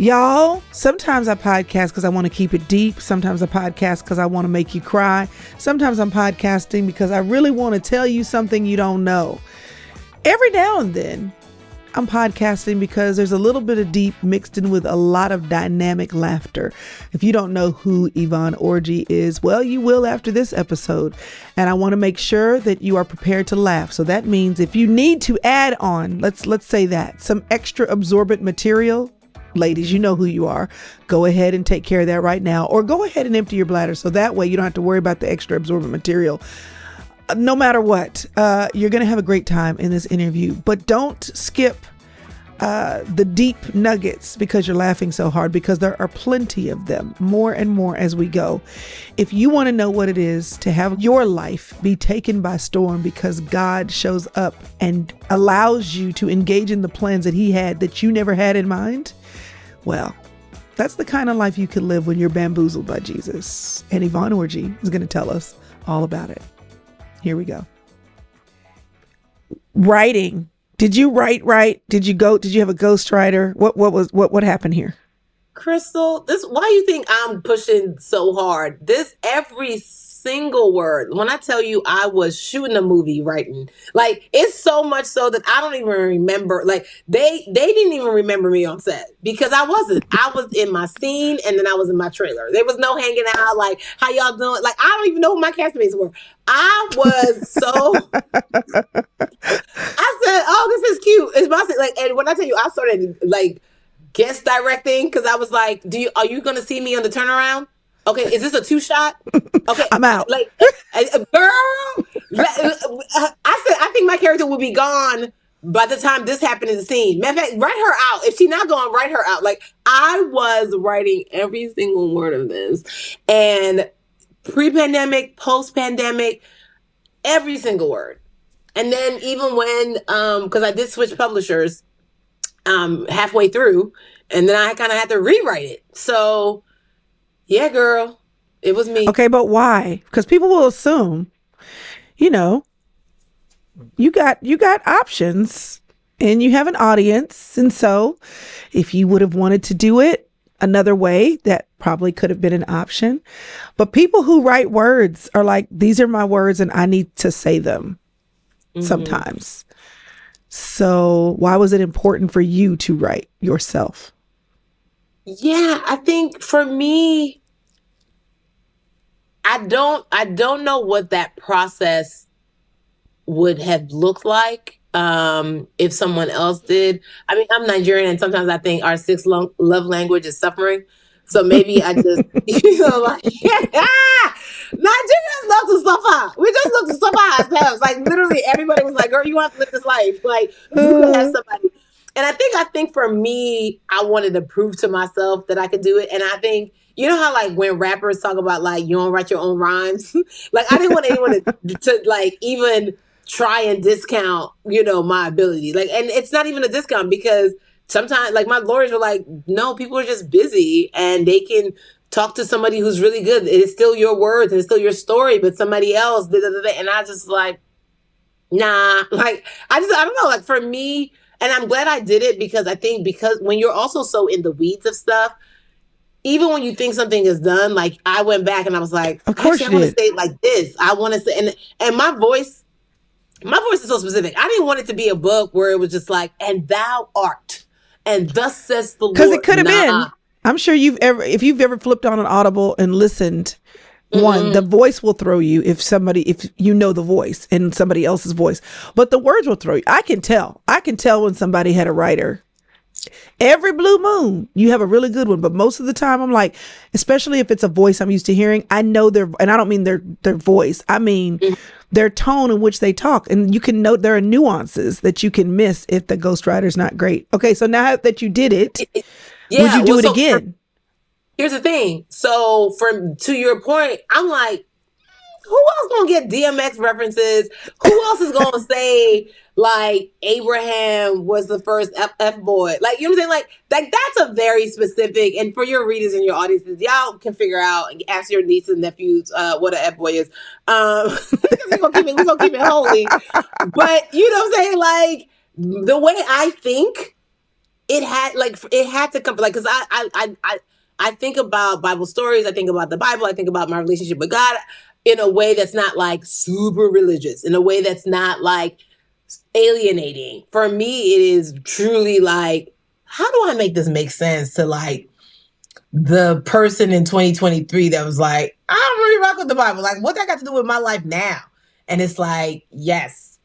Y'all, sometimes I podcast because I want to keep it deep. Sometimes I podcast because I want to make you cry. Sometimes I'm podcasting because I really want to tell you something you don't know. Every now and then, I'm podcasting because there's a little bit of deep mixed in with a lot of dynamic laughter. If you don't know who Yvonne Orji is, well, you will after this episode. And I want to make sure that you are prepared to laugh. So that means if you need to add on, let's say that, some extra absorbent material, ladies, you know who you are. Go ahead and take care of that right now. Or go ahead and empty your bladder so that way you don't have to worry about the extra absorbent material. No matter what, you're going to have a great time in this interview, but don't skip the deep nuggets because you're laughing so hard, because there are plenty of them, more and more as we go. If you want to know what it is to have your life be taken by storm because God shows up and allows you to engage in the plans that he had that you never had in mind, well, that's the kind of life you could live when you're bamboozled by Jesus. And Yvonne Orji is going to tell us all about it. Here we go. Writing. Did you write? Did you have a ghostwriter? What happened here? Crystal, this why you think I'm pushing so hard? This every single word. When I tell you I was shooting a movie writing, like it's so much so that I don't even remember. Like they didn't even remember me on set because I wasn't. I was in my scene and then I was in my trailer. There was no hanging out, like, how y'all doing? Like I don't even know who my castmates were. I was so, I said, oh, this is cute. It's my, like, and when I tell you, I started like guest directing because I was like, are you going to see me on the turnaround? Okay, is this a two shot? Okay, I'm out. Like, girl, I said, I think my character will be gone by the time this happened in the scene. Matter of fact, write her out. If she's not gone, write her out. Like, I was writing every single word of this. And pre-pandemic, post-pandemic, every single word. And then even when, because I did switch publishers halfway through, and then I kind of had to rewrite it. So, yeah, girl, it was me. Okay, but why? Because people will assume, you know, you got options and you have an audience. And so if you would have wanted to do it another way, that probably could have been an option. But people who write words are like, these are my words and I need to say them sometimes. So why was it important for you to write yourself? Yeah, I think for me, I don't know what that process would have looked like if someone else did. I mean, I'm Nigerian, and sometimes I think our sixth love language is suffering. So maybe I just, you know, like, yeah, Nigerians love to suffer. We just love to suffer ourselves. Like, literally, everybody was like, girl, you want to live this life. Like, you can have somebody. And I think for me, I wanted to prove to myself that I could do it. And I think, you know how, like, when rappers talk about, like, you don't write your own rhymes? Like, I didn't want anyone to like, even try and discount, you know, my ability. Like, and it's not even a discount because sometimes, like, my lawyers were like, no, people are just busy and they can talk to somebody who's really good. It is still your words and it's still your story, but somebody else did it. And I just like, nah, like, I don't know. Like, for me, and I'm glad I did it because I think because when you're also so in the weeds of stuff, even when you think something is done, like, I went back and I was like, of course, I want to say it like this. I want to say, and my voice is so specific. I didn't want it to be a book where it was just like, and thou art, and thus says the Lord. Because it could have been. I'm sure if you've ever flipped on an Audible and listened, one, the voice will throw you if you know the voice and somebody else's voice, but the words will throw you. I can tell when somebody had a writer. Every blue moon, you have a really good one, but most of the time I'm like, especially if it's a voice I'm used to hearing, I know their, and I don't mean their voice, I mean their tone in which they talk, and you can note there are nuances that you can miss if the ghostwriter's not great. Okay, so now that you did it, would you do it again? Here's the thing. So to your point, I'm like, who else gonna get DMX references? Who else is gonna say like Abraham was the first F boy? Like, you know what I'm saying? Like that's a very specific. And for your readers and your audiences, y'all can figure out and ask your nieces and nephews what an F boy is. We're gonna keep it holy. But you know what I'm saying? Like the way I think it had to come, like, because I think about Bible stories, I think about the Bible, I think about my relationship with God in a way that's not like super religious, in a way that's not like alienating. For me, it is truly like, how do I make this make sense to like the person in 2023 that was like, I don't really rock with the Bible. Like, what that got to do with my life now? And it's like, yes,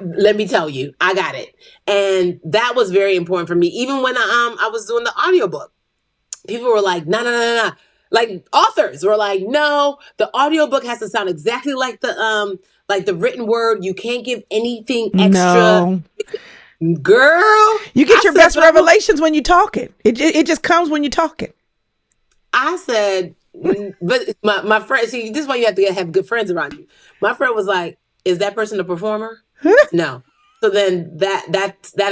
let me tell you, I got it. And that was very important for me. Even when I was doing the audiobook, people were like, no. Like authors were like, no, the audiobook has to sound exactly like the written word. You can't give anything extra. No. Girl, you get your best revelations when you're talking. It just comes when you're talking. I said, but my friend, see, this is why you have to have good friends around you. My friend was like, is that person a performer? No. So then that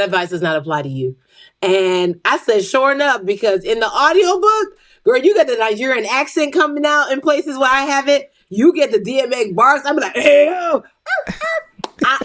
advice does not apply to you. And I said, sure enough, because in the audiobook, girl, you got the Nigerian accent coming out in places where I have it. You get the DMX bars. I'm like, ew.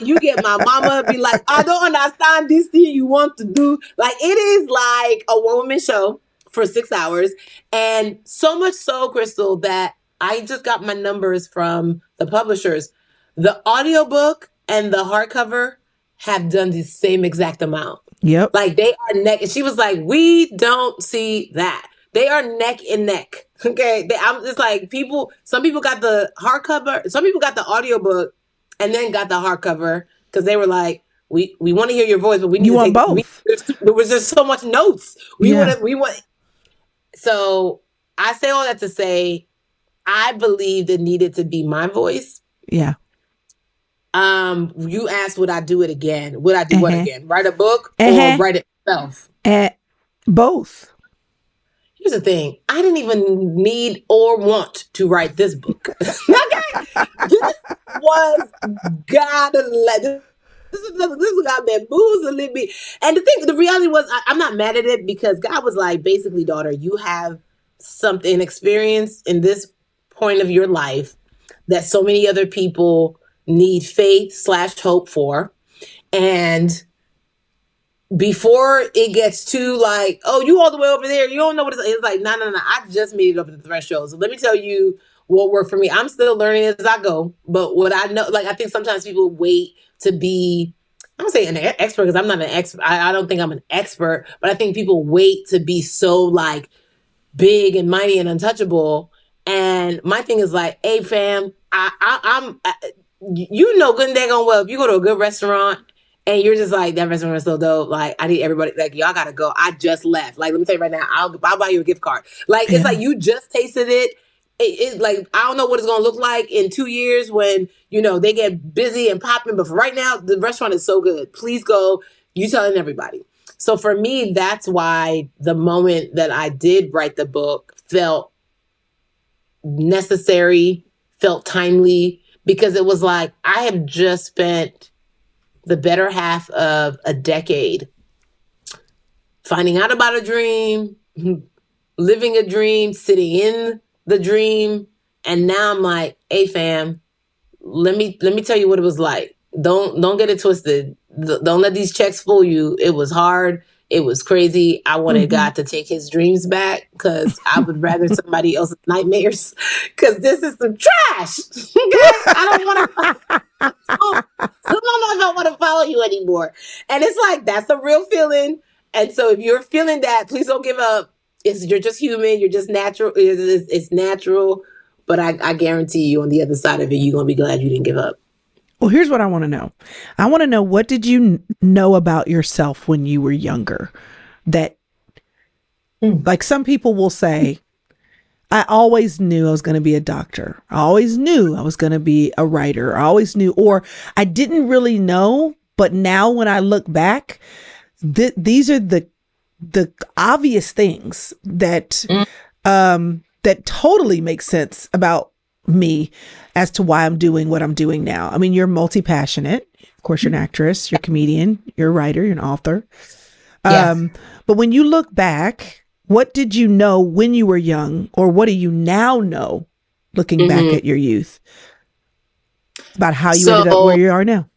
You get my mama be like, I don't understand this thing you want to do. Like, it is like a one-woman show for 6 hours. And so much so, Crystal, that I just got my numbers from the publishers. The audiobook and the hardcover have done the same exact amount. Yep. Like, they are neck. She was like, we don't see that. They are neck and neck. Okay. I'm just like, people, some people got the hardcover, some people got the audiobook and then got the hardcover because they were like, we want to hear your voice, but we need to take both. There was just so much notes. We want. So I say all that to say, I believed it needed to be my voice. Yeah. You asked, would I do it again? Would I do what again? Write a book or write it myself? Both. Here's the thing. I didn't even need or want to write this book. Okay? This was God. This is God bamboozling me. And the reality was, I'm not mad at it because God was like, basically, daughter, you have something experienced in this point of your life that so many other people need faith/hope for. And before it gets too like, oh, you all the way over there, you don't know what it's like, no, I just made it up at the threshold. So let me tell you what worked for me. I'm still learning as I go, but what I know, like, I think sometimes people wait to be, I don't say an expert because I'm not an expert. I don't think I'm an expert, but I think people wait to be so like big and mighty and untouchable. And my thing is like, hey fam, you know good and dang well, if you go to a good restaurant and you're just like, that restaurant is so dope. Like, I need everybody. Like, y'all got to go. I just left. Like, let me tell you right now, I'll buy you a gift card. Like, it's like you just tasted it. It's like, I don't know what it's going to look like in 2 years when, you know, they get busy and popping. But for right now, the restaurant is so good. Please go. You telling everybody. So for me, that's why the moment that I did write the book felt necessary, felt timely, because it was like, I have just spent the better half of a decade finding out about a dream, living a dream, sitting in the dream. And now I'm like, hey fam, let me tell you what it was like. Don't get it twisted. Don't let these checks fool you. It was hard. It was crazy. I wanted God to take his dreams back because I would rather somebody else's nightmares, because this is some trash. I don't want to follow you anymore. And it's like, that's a real feeling. And so if you're feeling that, please don't give up. You're just human. You're just natural. It's natural. But I guarantee you on the other side of it, you're going to be glad you didn't give up. Well, here's what I want to know. I want to know, what did you know about yourself when you were younger? That, like, some people will say, I always knew I was going to be a doctor. I always knew I was going to be a writer. I always knew, or I didn't really know, but now when I look back, these are the obvious things that, that totally make sense about me as to why I'm doing what I'm doing now. I mean, you're multi-passionate. Of course, you're an actress, you're a comedian, you're a writer, you're an author. Yes. But when you look back, what did you know when you were young, or what do you now know looking back at your youth about how you ended up where you are now?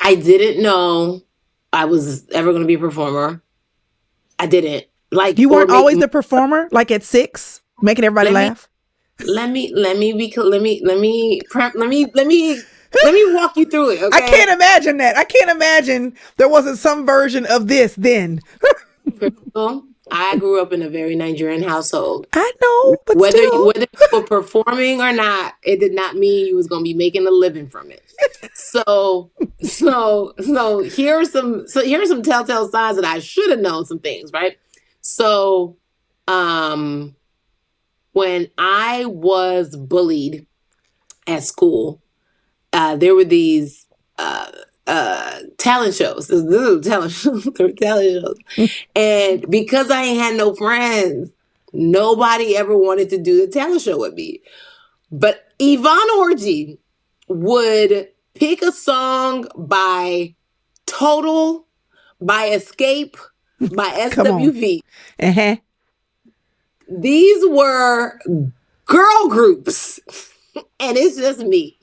I didn't know I was ever going to be a performer. I didn't like. You weren't always the performer, like at 6, making everybody laugh. Let me walk you through it. Okay? I can't imagine that. I can't imagine there wasn't some version of this then. I grew up in a very Nigerian household. I know, but whether you were performing or not, it did not mean you was going to be making a living from it. So here are some telltale signs that I should have known some things, right? So, when I was bullied at school, there were these talent shows. There were talent shows. And because I ain't had no friends, nobody ever wanted to do the talent show with me. But Yvonne Orji would pick a song by Total, by Escape, by SWV. Uh-huh. These were girl groups. And it's just me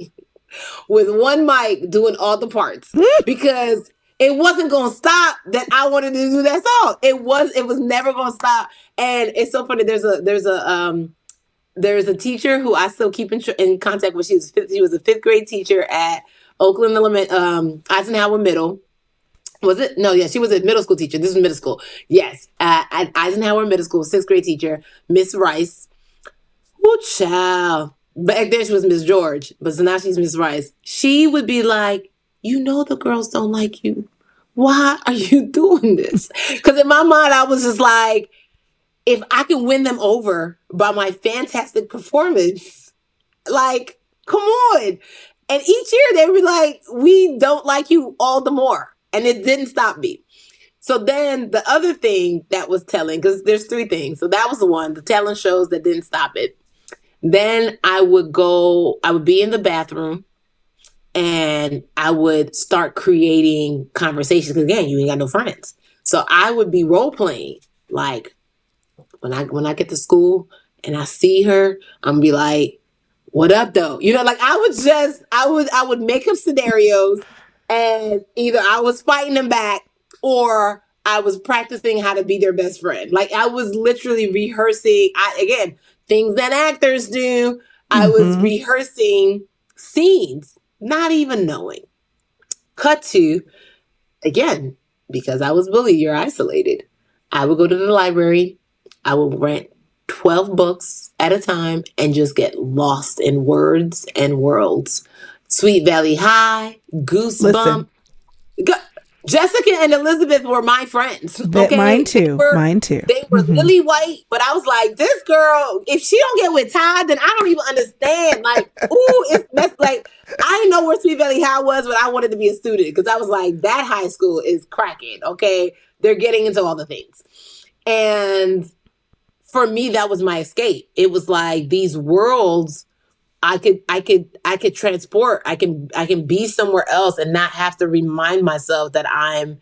with one mic doing all the parts, because it wasn't gonna stop that I wanted to do that song. It was never gonna stop. And it's so funny. There's a teacher who I still keep in contact with. She was a 5th grade teacher at Oakland Elementary, Eisenhower Middle. Was it? No, yeah, she was a middle school teacher. This is middle school. Yes, at Eisenhower Middle School, 6th grade teacher, Miss Rice. Ooh, child. Back then she was Miss George, but so now she's Miss Rice. She would be like, you know the girls don't like you. Why are you doing this? Because in my mind, I was just like, if I can win them over by my fantastic performance, like, come on. And each year they would be like, we don't like you all the more. And it didn't stop me. So then the other thing that was telling, because there's 3 things. So that was the one, the talent shows that didn't stop it. Then I would be in the bathroom and I would start creating conversations. Because again, you ain't got no friends. So I would be role playing. Like when I get to school and I see her, I'm gonna be like, what up though? You know, like I would make up scenarios, and either I was fighting them back or I was practicing how to be their best friend. Like I was literally rehearsing. Again, things that actors do. I was rehearsing scenes, not even knowing. Cut to, again, because I was bullied, you're isolated. I would go to the library. I would rent 12 books at a time and just get lost in words and worlds. Sweet Valley High, Goosebump. Jessica and Elizabeth were my friends. Okay? Mine too. They were lily white, but I was like, this girl, if she don't get with Todd, then I don't even understand. Like, ooh, that's like, I didn't know where Sweet Valley High was, but I wanted to be a student because I was like, that high school is cracking. Okay. They're getting into all the things. And for me, that was my escape. It was like these worlds I could transport. I can be somewhere else and not have to remind myself that I'm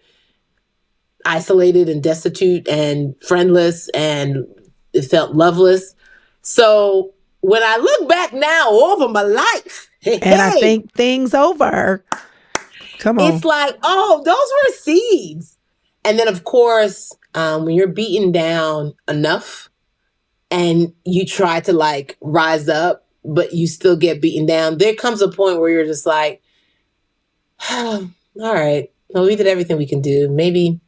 isolated and destitute and friendless, and it felt loveless. So when I look back now over my life, and I think things over, come on, it's like, oh, those were seeds. And then of course, when you're beaten down enough and you try to like rise up, but you still get beaten down, there comes a point where you're just like, oh, all right, well, we did everything we can do. Maybe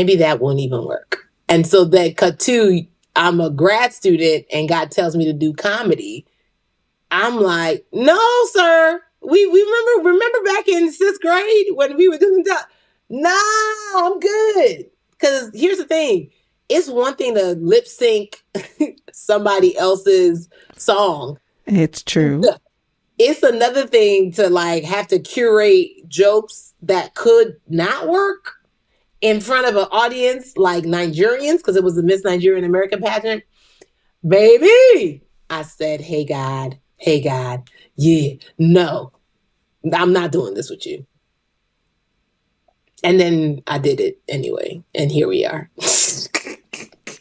that won't even work. And so that cut to, I'm a grad student and God tells me to do comedy. I'm like, no, sir. We remember back in 6th grade when we were doing that. Nah, I'm good. Because here's the thing. It's one thing to lip sync somebody else's song. It's true. It's another thing to like have to curate jokes that could not work in front of an audience like Nigerians, because it was the Miss Nigerian American pageant. Baby, I said, hey, God, yeah, no, I'm not doing this with you. And then I did it anyway. And here we are.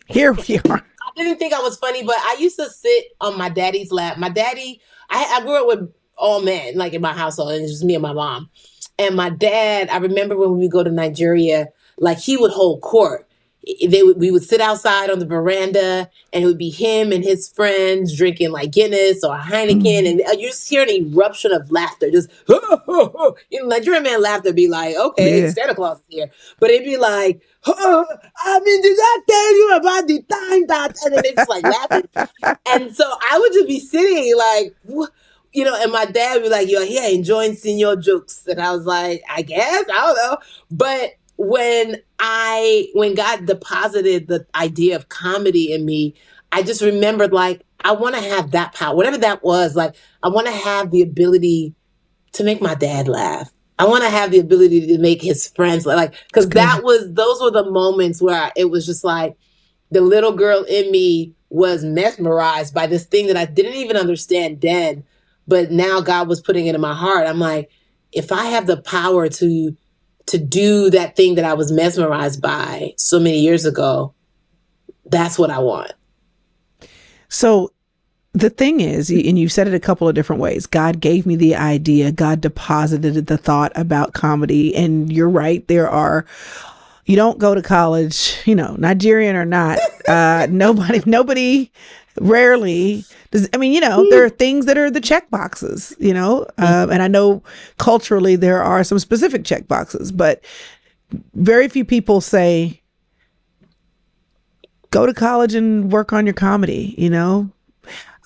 Here we are. I didn't think I was funny, but I used to sit on my daddy's lap. My daddy, I grew up with all men, like in my household, and it was just me and my mom. And my dad, I remember when we go to Nigeria, like he would hold court. we would sit outside on the veranda, and it would be him and his friends drinking like Guinness or Heineken, and you just hear an eruption of laughter, just you know, Nigerian man laughter be like, okay, yeah. Santa Claus is here, but it'd be like, I mean, did I tell you about the time that, and then they just like laughing, and so I would just be sitting like, what? You know, and my dad would be like, "You're here enjoying senior jokes," and I was like, "I guess I don't know," but. When God deposited the idea of comedy in me, I just remembered, like, I want to have that power, whatever that was. Like, I want to have the ability to make my dad laugh. I want to have the ability to make his friends laugh. Like, because those were the moments where it was just like the little girl in me was mesmerized by this thing that I didn't even understand then, but now God was putting it in my heart. I'm like, if I have the power to do that thing that I was mesmerized by so many years ago, that's what I want. So the thing is, and you said it a couple of different ways, God gave me the idea, God deposited the thought about comedy. And you're right, you don't go to college, you know, Nigerian or not, nobody rarely does. I mean, you know, there are things that are the check boxes, you know, and I know culturally there are some specific check boxes, but very few people say, go to college and work on your comedy, you know?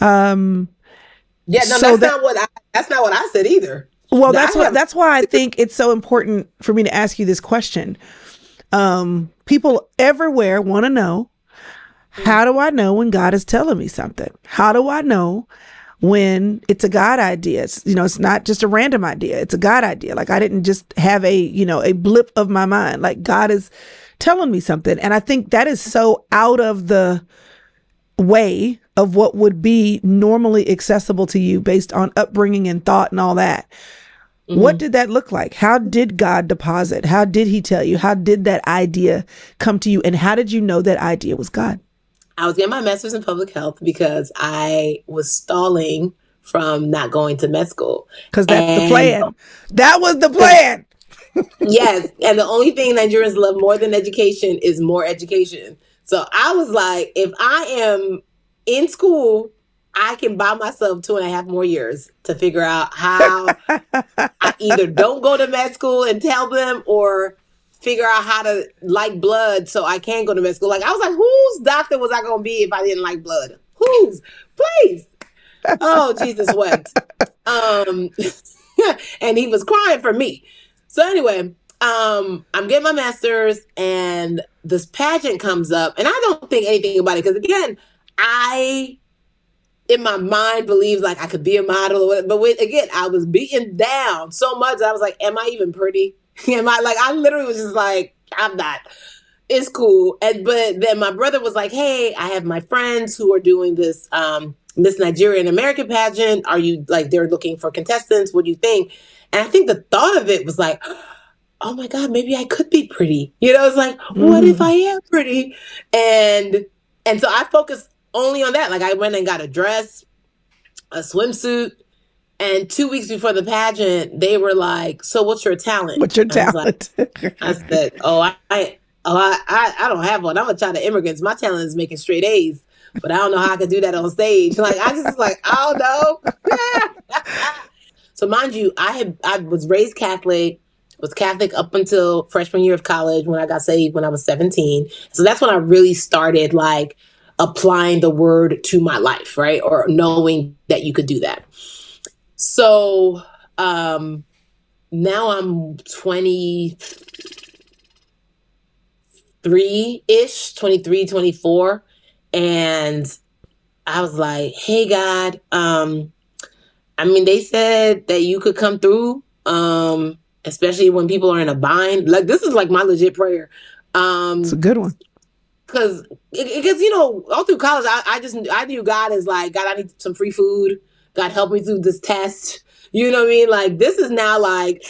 Yeah, no, so that's not what I said either. Well, that's why I think it's so important for me to ask you this question. People everywhere want to know, how do I know when God is telling me something? How do I know when it's a God idea? It's, you know, it's not just a random idea. It's a God idea. Like, I didn't just have a blip of my mind. Like, God is telling me something. And I think that is so out of the way of what would be normally accessible to you based on upbringing and thought and all that. Mm-hmm. What did that look like? How did God deposit? How did he tell you? How did that idea come to you? And how did you know that idea was God? I was getting my master's in public health because I was stalling from not going to med school. Because that's the plan. That was the plan. Yes. And the only thing Nigerians love more than education is more education. So I was like, if I am in school, I can buy myself 2.5 more years to figure out how I either don't go to med school and tell them, or figure out how to like blood so I can go to med school. Like, I was like, whose doctor was I going to be if I didn't like blood? Whose? Please. Oh, Jesus wept. And he was crying for me. So anyway, I'm getting my master's, and this pageant comes up, and I don't think anything about it. Because again, I, in my mind, believed like I could be a model or whatever. But again, I was beaten down so much. I was like, am I even pretty? And I literally was just like, I'm not. It's cool. But then my brother was like, hey, I have my friends who are doing this Miss Nigerian American pageant. Are you like, they're looking for contestants. What do you think? And I think the thought of it was like, oh my God, maybe I could be pretty. You know, it's like, what if I am pretty? And so I focused only on that. Like, I went and got a dress, a swimsuit. And 2 weeks before the pageant, they were like, so what's your talent? What's your talent? I said, I don't have one. I'm a child of immigrants. My talent is making straight A's, but I don't know how I could do that on stage. Like, I just like, oh no. So mind you, I was raised Catholic, was Catholic up until freshman year of college when I got saved when I was 17. So that's when I really started like applying the word to my life, right? Or knowing that you could do that. So now I'm 23-ish, 23, 24. And I was like, hey, God, I mean, they said that you could come through, especially when people are in a bind. Like, this is like my legit prayer. It's a good one. Because, you know, all through college, I knew God is like, God, I need some free food. God help me through this test. You know what I mean? Like, this is now like,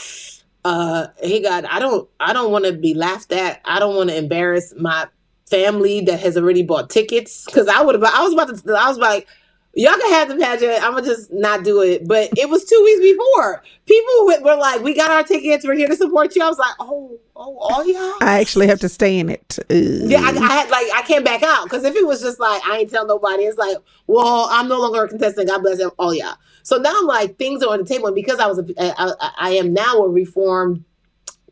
hey God, I don't want to be laughed at. I don't want to embarrass my family that has already bought tickets. Cause I was about to, I was like, y'all can have the pageant. I'm gonna just not do it. But it was 2 weeks before. People were like, "We got our tickets. We're here to support you." I was like, "Oh, all y'all." I actually have to stay in it. Yeah, I had like I can't back out because if it was just like I ain't tell nobody, it's like, well, I'm no longer a contestant. God bless them, all y'all. So now I'm like, things are on the table, and because I am now a reformed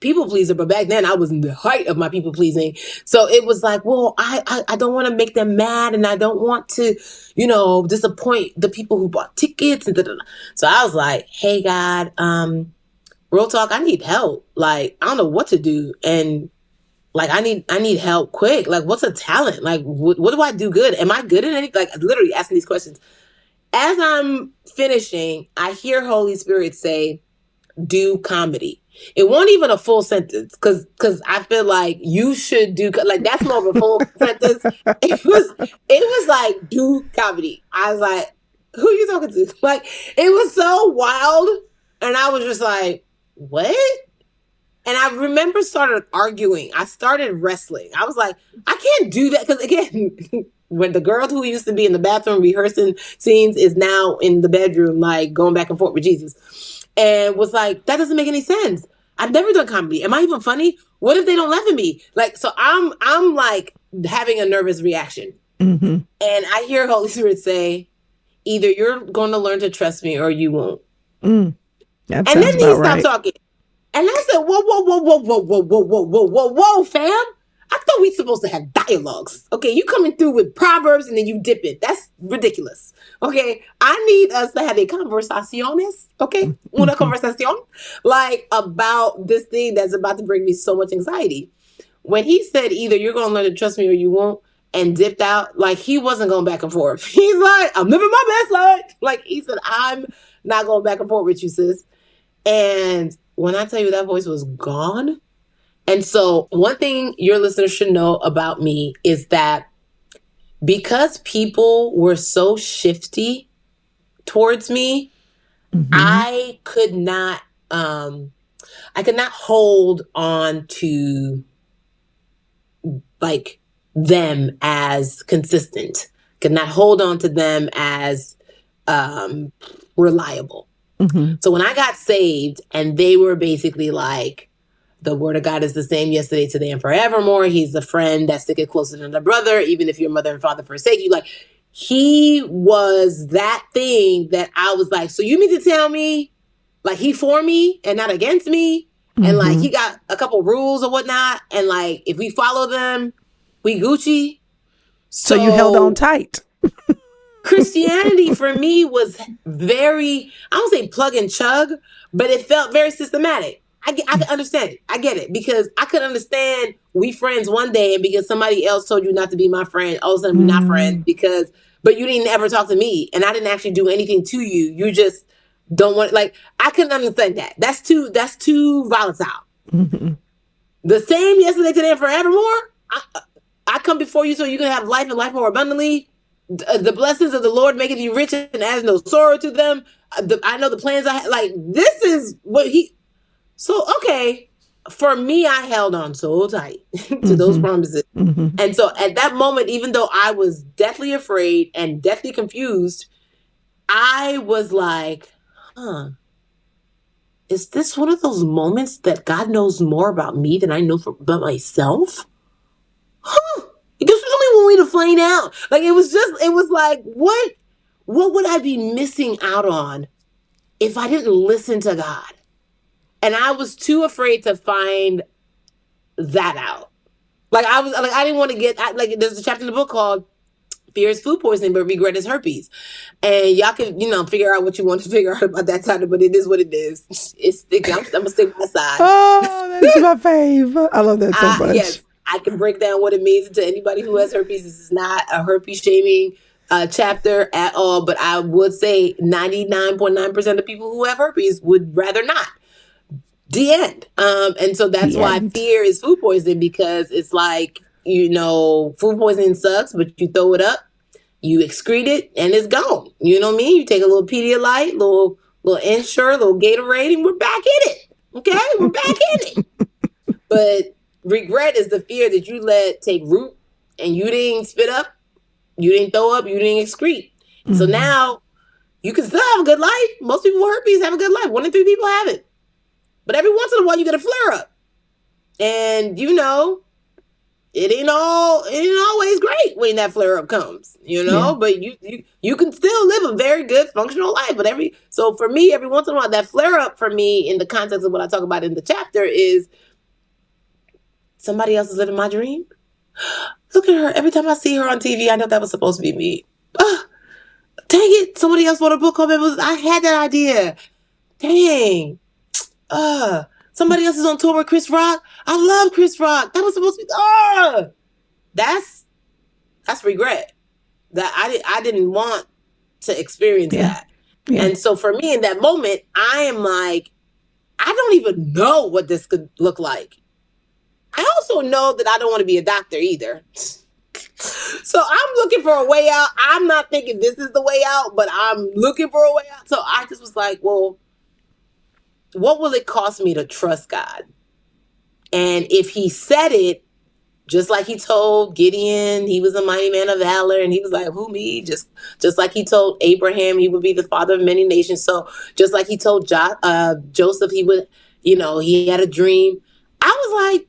people pleaser, but back then I was in the height of my people pleasing. So it was like, well, I don't want to make them mad, and I don't want to, you know, disappoint the people who bought tickets. And so I was like, hey, God, real talk, I need help. Like, I don't know what to do. And like, I need help quick. Like, what's a talent? Like, what do I do good? Am I good at anything? Like, literally asking these questions. As I'm finishing, I hear Holy Spirit say, do comedy. It wasn't even a full sentence because I feel like you should do like that's more of a full sentence. It was like do comedy. I was like, who are you talking to? Like it was so wild, and I was just like, what? And I remember started arguing. I started wrestling. I was like, I can't do that because again. When the girl who used to be in the bathroom rehearsing scenes is now in the bedroom, like going back and forth with Jesus, and was like, that doesn't make any sense. I've never done comedy. Am I even funny? What if they don't laugh at me? Like, so I'm like having a nervous reaction. Mm-hmm. And I hear Holy Spirit say, either you're going to learn to trust me or you won't. Mm. And then he stopped talking. And I said, whoa, fam. I thought we were supposed to have dialogues. Okay, you coming through with proverbs and then you dip it. That's ridiculous. Okay, I need us to have a conversaciones, okay? Una conversación, like about this thing that's about to bring me so much anxiety. When he said either you're going to learn to trust me or you won't and dipped out, like he wasn't going back and forth. He's like, I'm living my best life. Like he said, I'm not going back and forth with you, sis. And when I tell you that voice was gone, and so one thing your listeners should know about me is that because people were so shifty towards me, mm-hmm. I could not hold on to like them as consistent, could not hold on to them as reliable. Mm-hmm. So when I got saved and they were basically like, the word of God is the same yesterday, today, and forevermore. He's the friend that sticketh closer than a brother, even if your mother and father forsake you. Like, he was that thing that I was like, so you mean to tell me, like, he for me and not against me? Mm-hmm. And, like, he got a couple rules or whatnot. And, like, if we follow them, we Gucci. So you held on tight. Christianity for me was very, I don't say plug and chug, but it felt very systematic. I can understand it. I get it because I could understand we friends one day and because somebody else told you not to be my friend, all of a sudden we're not friends because, but you didn't ever talk to me and I didn't actually do anything to you. You just don't want, like, I couldn't understand that. That's too volatile. Mm-hmm. The same yesterday, today, and forevermore. I come before you so you can have life and life more abundantly. The blessings of the Lord maketh you rich and adds no sorrow to them. I know the plans I have. Like, this is what he... So, okay, for me, I held on so tight to those promises. Mm-hmm. And so at that moment, even though I was deathly afraid and deathly confused, I was like, is this one of those moments that God knows more about me than I know about myself? This was only one way to find out. Like, it was like, what would I be missing out on if I didn't listen to God? And I was too afraid to find that out. Like I didn't want to get like there's a chapter in the book called "Fear is Food Poisoning, but Regret is Herpes," and y'all can figure out what you want to figure out about that title. But it is what it is. It's sticky. I'm gonna stick to my side. Oh, that's my fave. I love that so much. Yes, I can break down what it means to anybody who has herpes. This is not a herpes shaming chapter at all. But I would say 99.9% of people who have herpes would rather not. The end. And so that's why fear is food poisoning, because it's like, food poisoning sucks, but you throw it up, you excrete it, and it's gone. You know what I mean? You take a little Pedialyte, little Ensure, little Gatorade, and we're back in it. Okay? We're back in it. But regret is the fear that you let take root, and you didn't spit up, you didn't throw up, you didn't excrete. Mm-hmm. So now you can still have a good life. Most people with herpes have a good life. 1 in 3 people have it. But every once in a while you get a flare up. And you know, it ain't always great when that flare up comes, you know, yeah. But you can still live a very good functional life. But so for me, every once in a while, that flare up for me in the context of what I talk about in the chapter is somebody else is living my dream. Look at her. Every time I see her on TV, I know that was supposed to be me. Oh, dang it. Somebody else wrote a book. I had that idea. Dang. Somebody else is on tour with Chris Rock. I love Chris Rock. That was supposed to be. Oh, that's regret. That I didn't want to experience that. Yeah. And so for me in that moment, I am like, I don't even know what this could look like. I also know that I don't want to be a doctor either. So I'm looking for a way out. I'm not thinking this is the way out, but I'm looking for a way out. So I just was like, well, what will it cost me to trust God? And if he said it, just like he told Gideon, he was a mighty man of valor. And he was like, who me? Just like he told Abraham, he would be the father of many nations. So just like he told Joseph, he would, you know, he had a dream. I was like,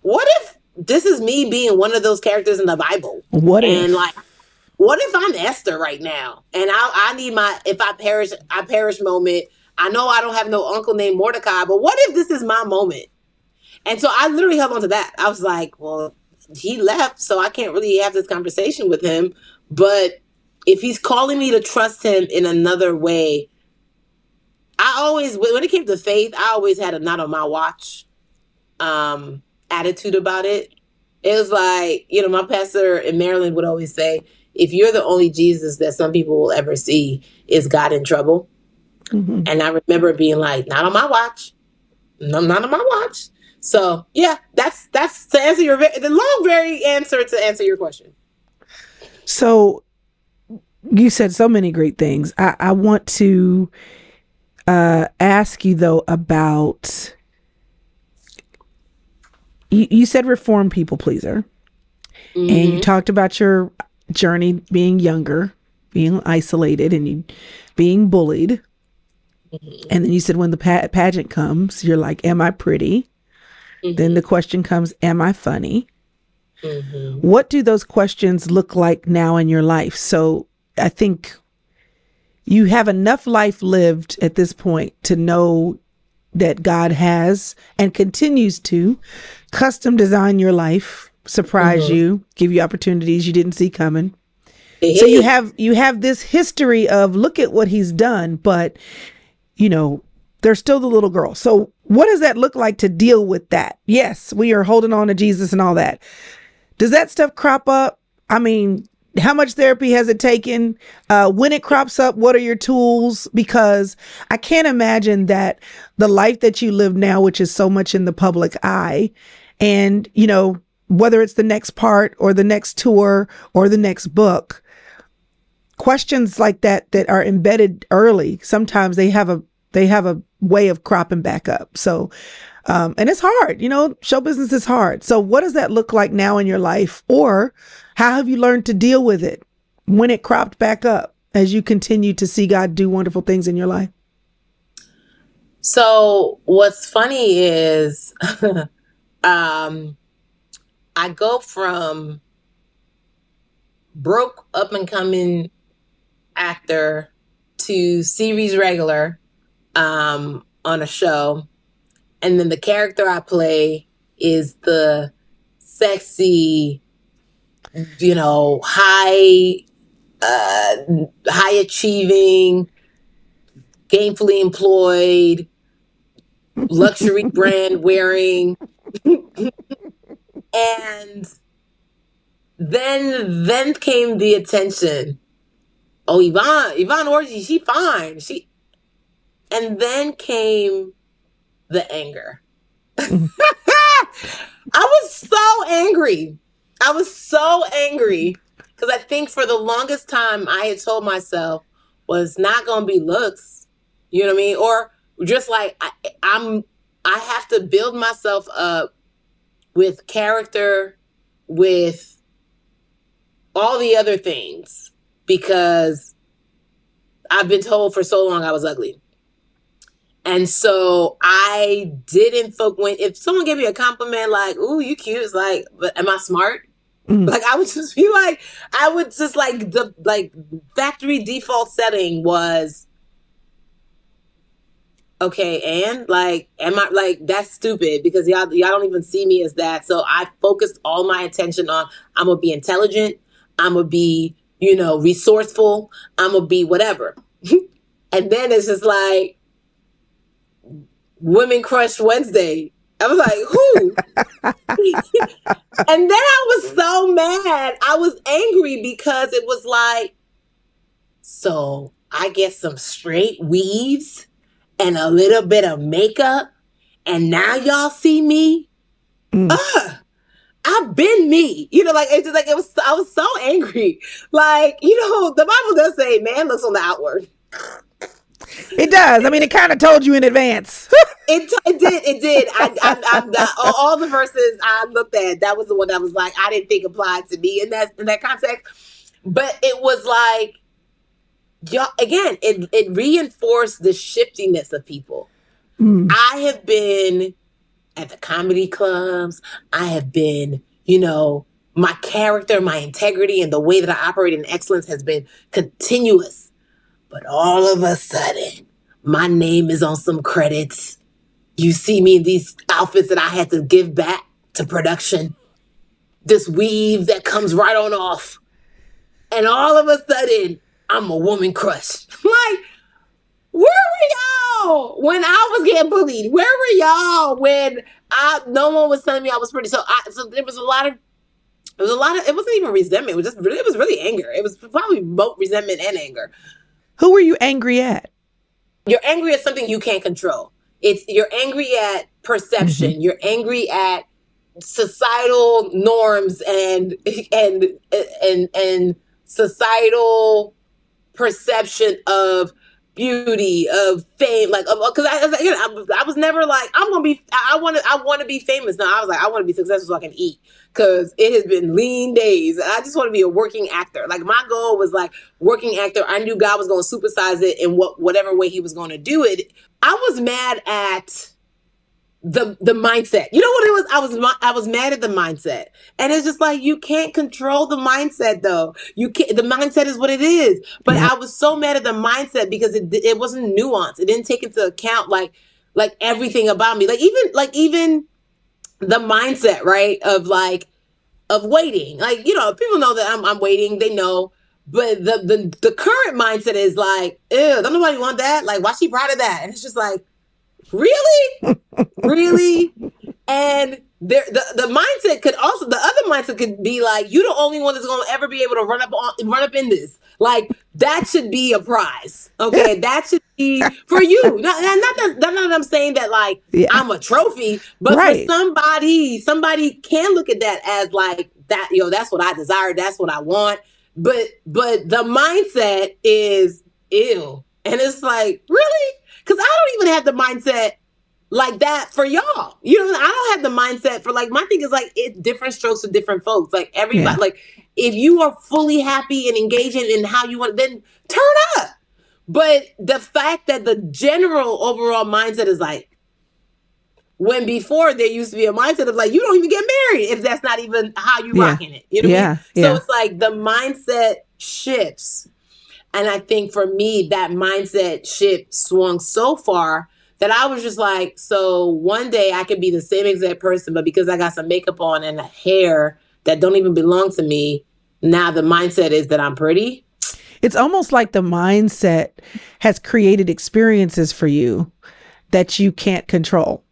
what if this is me being one of those characters in the Bible? What if I'm Esther right now? And I need my, if I perish moment. I know I don't have no uncle named Mordecai, but what if this is my moment? And so I literally held on to that. I was like, well, he left, so I can't really have this conversation with him. But if he's calling me to trust him in another way, when it came to faith, I always had a not on my watch attitude about it. It was like, you know, my pastor in Maryland would always say, if you're the only Jesus that some people will ever see, is God in trouble? Mm-hmm. And I remember being like, not on my watch. No, not on my watch. So yeah, that's to answer the long, very answer to answer your question. So you said so many great things. I want to ask you though about, you said reformed people pleaser, mm-hmm. and you talked about your journey being younger, being isolated, and you being bullied. And then you said when the pageant comes, you're like, am I pretty? Mm-hmm. Then the question comes, am I funny? Mm-hmm. What do those questions look like now in your life? So I think you have enough life lived at this point to know that God has and continues to custom design your life, surprise mm-hmm. you, give you opportunities you didn't see coming. Hey. So you have this history of look at what he's done, but you know, they're still the little girl. So what does that look like to deal with that? Yes, we are holding on to Jesus and all that. Does that stuff crop up? I mean, how much therapy has it taken? When it crops up, what are your tools? Because I can't imagine that the life that you live now, which is so much in the public eye, and, you know, whether it's the next part or the next tour or the next book, questions like that are embedded early, sometimes they have a way of cropping back up. So and it's hard, you know, show business is hard. So what does that look like now in your life, or how have you learned to deal with it when it cropped back up as you continue to see God do wonderful things in your life? So what's funny is I go from broke up and coming actor to series regular on a show, and then the character I play is the sexy, you know, high achieving, gainfully employed, luxury brand wearing, and then came the attention. Oh, Yvonne Orji, she fine. And then came the anger. I was so angry. Because I think for the longest time I had told myself, well, it's not going to be looks. You know what I mean? Or just like, I have to build myself up with character, with all the other things. because I've been told for so long I was ugly. And so I didn't if someone gave me a compliment, like, ooh, you cute, it's like, but am I smart? Mm-hmm. Like, I would just be like, the factory default setting was, okay, and like, am I, like, that's stupid because y'all don't even see me as that. So I focused all my attention on, I'm going to be intelligent. I'm going to be, resourceful. I'm going to be whatever. And then it's just like, Women Crush Wednesday. I was like, who? And then I was so mad. I was angry because it was like, so I get some straight weaves and a little bit of makeup, and now y'all see me? I've been me. It's just like, I was so angry. Like, the Bible does say man looks on the outward. It does. I mean, it kind of told you in advance. It did. All the verses I looked at, that was the one that was like, I didn't think applied to me in that context. But it was like, y'all, again, it reinforced the shiftiness of people. Mm. I have been at the comedy clubs. I have been, my character, my integrity, and the way that I operate in excellence has been continuous. But all of a sudden, my name is on some credits. You see me in these outfits that I had to give back to production. This weave that comes right on off. And all of a sudden, I'm a woman crush. Like, where were y'all when I was getting bullied? Where were y'all when no one was telling me I was pretty? So there was a lot of, it wasn't even resentment. It was really anger. It was probably both resentment and anger. Who were you angry at? You're angry at something you can't control. You're angry at perception. Mm-hmm. You're angry at societal norms and societal perception of beauty, of fame. Like, because I was never like, I want to be famous. No, I was like, I want to be successful so I can eat. Because it has been lean days. I just want to be a working actor. Like, my goal was like working actor. I knew God was going to supersize it in whatever way he was going to do it. I was mad at the mindset. You know what it was? I was mad at the mindset. And it's just like, you can't control the mindset though. You can't, the mindset is what it is. But I was so mad at the mindset because it wasn't nuanced. It didn't take into account like everything about me. Like even the mindset, right, of waiting. Like, people know that I'm waiting. They know. But the current mindset is like, ew, don't nobody want that? Like, why she proud of that? And it's just like, really? Really? And the mindset could also, the other mindset could be like, you the only one that's going to ever be able to run up in this. Like, that should be a prize. Okay. That should be for you. Not that I'm saying that like, yeah, I'm a trophy, but right, for somebody can look at that as like that, that's what I desire. That's what I want. But the mindset is ew. And it's like, really? Cause I don't even have the mindset like that for y'all. I don't have the mindset for like, my thing is like, it's different strokes for different folks. Like everybody, yeah, like, if you are fully happy and engaging in how you want, then turn up. But the fact that the general overall mindset is like, when before there used to be a mindset of like, you don't even get married if that's not even how you rocking it. So it's like the mindset shifts. And I think for me, that mindset shift swung so far that I was just like, so one day I could be the same exact person, but because I got some makeup on and hair that don't even belong to me, now the mindset is that I'm pretty. It's almost like the mindset has created experiences for you that you can't control.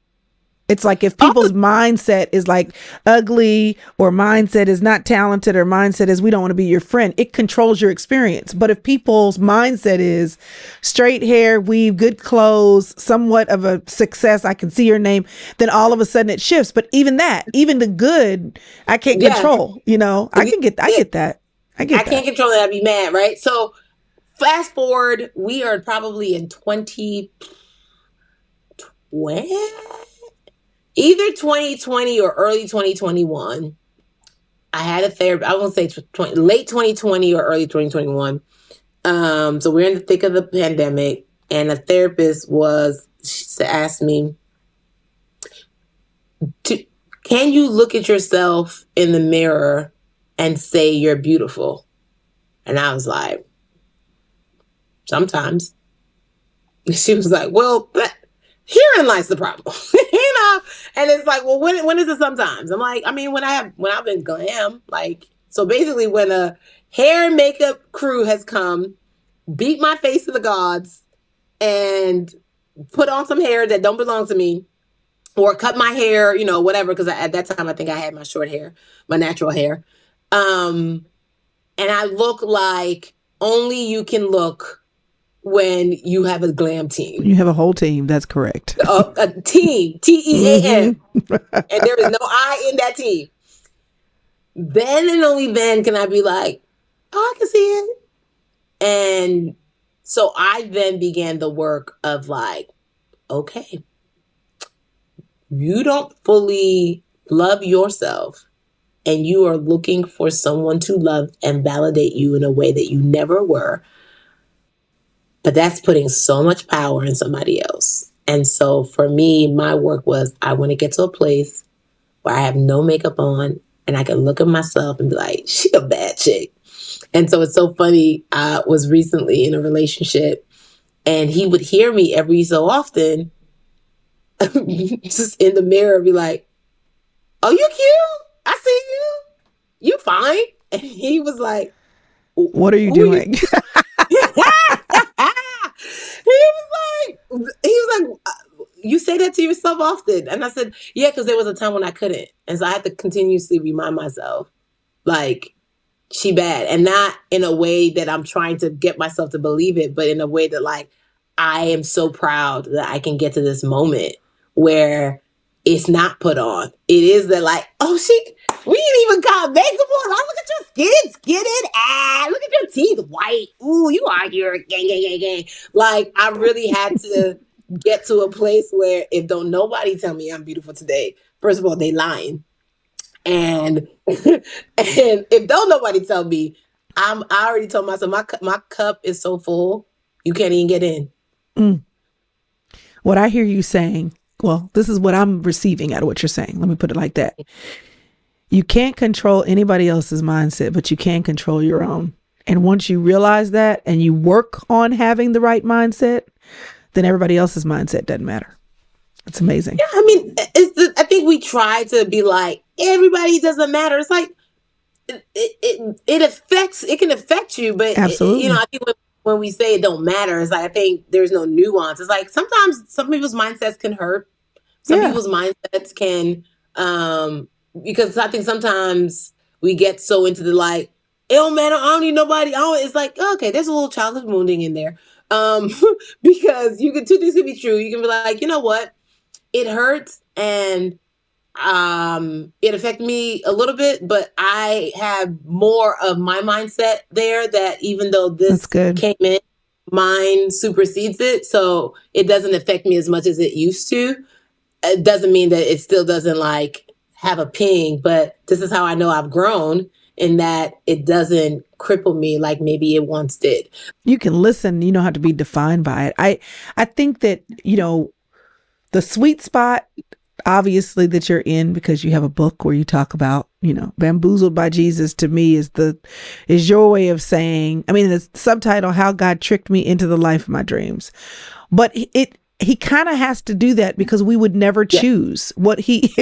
It's like if people's mindset is like ugly, or mindset is not talented, or mindset is we don't want to be your friend, it controls your experience. But if people's mindset is straight hair, weave, good clothes, somewhat of a success, I can see your name, then all of a sudden it shifts. But even that, even the good, I can't control, I get that. I can't control that. I'd be mad, right? So fast forward, we are probably in 2020. Either 2020 or early 2021, I had a therapy. I won't say late 2020 or early 2021. So we're in the thick of the pandemic, and a therapist asked me, can you look at yourself in the mirror and say you're beautiful? And I was like, sometimes. She was like, well, herein lies the problem, you know? And it's like, well, when is it sometimes? I'm like, I mean, when I've been glam, like, so basically when a hair and makeup crew has come, beat my face to the gods and put on some hair that don't belong to me, or cut my hair, you know, whatever. Cause at that time, I think I had my short hair, my natural hair. And I look like only you can look when you have a glam team. You have a whole team. That's correct. A team, T-E-A-M. And there is no I in that team. Then and only then can I be like, oh, I can see it. And so I then began the work of like, okay, you don't fully love yourself, and you are looking for someone to love and validate you in a way that you never were. But that's putting so much power in somebody else. And so for me, my work was, I want to get to a place where I have no makeup on and I can look at myself and be like, she a bad chick. And so it's so funny. I was recently in a relationship, and he would hear me every so often just in the mirror be like, oh, you cute. I see you. You fine. And he was like, what are you doing? He was like, you say that to yourself often. And I said, yeah, because there was a time when I couldn't. And so I had to continuously remind myself, like, she bad. And not in a way that I'm trying to get myself to believe it, but in a way that, like, I am so proud that I can get to this moment where it's not put on. It is that, like, oh, we ain't even got makeup on. Look at your skin, skinned ass. Look at your teeth, white. Ooh, you are here, gang, gang, gang, gang. Like, I really had to get to a place where if don't nobody tell me I'm beautiful today, first of all, they lying. And if don't nobody tell me, I already told myself my cup is so full, you can't even get in. Mm. What I hear you saying, well, this is what I'm receiving out of what you're saying. Let me put it like that. You can't control anybody else's mindset, but you can control your own. And once you realize that and you work on having the right mindset, then everybody else's mindset doesn't matter. It's amazing. Yeah, I mean, I think we try to be like, everybody doesn't matter. It's like, it can affect you, but absolutely. I think when we say it don't matter, it's like, I think there's no nuance. It's like, sometimes some people's mindsets can hurt. Some people's mindsets can, because I think sometimes we get so into the like, it don't matter, I don't need nobody. It's like, okay, there's a little childhood wounding in there. Because two things can be true. You can be like, you know what? It hurts and it affected me a little bit, but I have more of my mindset there that even though this came in, mine supersedes it. So it doesn't affect me as much as it used to. It doesn't mean that it still doesn't like have a ping, but this is how I know I've grown in that it doesn't cripple me like maybe it once did. You can listen, you don't have to be defined by it. I think that, the sweet spot, obviously, that you're in, because you have a book where you talk about, Bamboozled by Jesus, to me is your way of saying, I mean, the subtitle, How God Tricked Me into the Life of My Dreams. But he kind of has to do that because we would never choose what we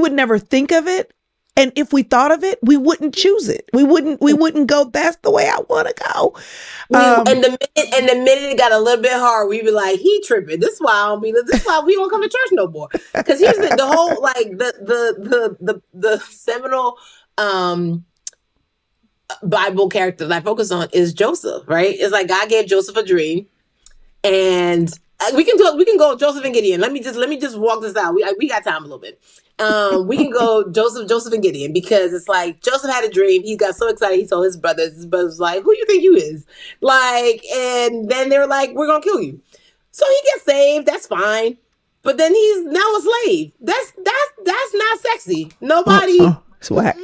would never think of it. And if we thought of it, we wouldn't choose it. We wouldn't go, that's the way I want to go. And the minute it got a little bit hard, we be like, he tripping. This is why we don't come to church no more. Because here's the whole, like, the seminal Bible character that I focus on is Joseph, right? It's like God gave Joseph a dream. And we can go Joseph and Gideon. Let me just walk this out. We got time a little bit. We can go Joseph and Gideon, because it's like Joseph had a dream. He got so excited. He told his brothers. His brothers were like, "Who you think you is?" Like, and then they were like, "We're gonna kill you." So he gets saved. That's fine. But then he's now a slave. That's not sexy. Nobody It's whack.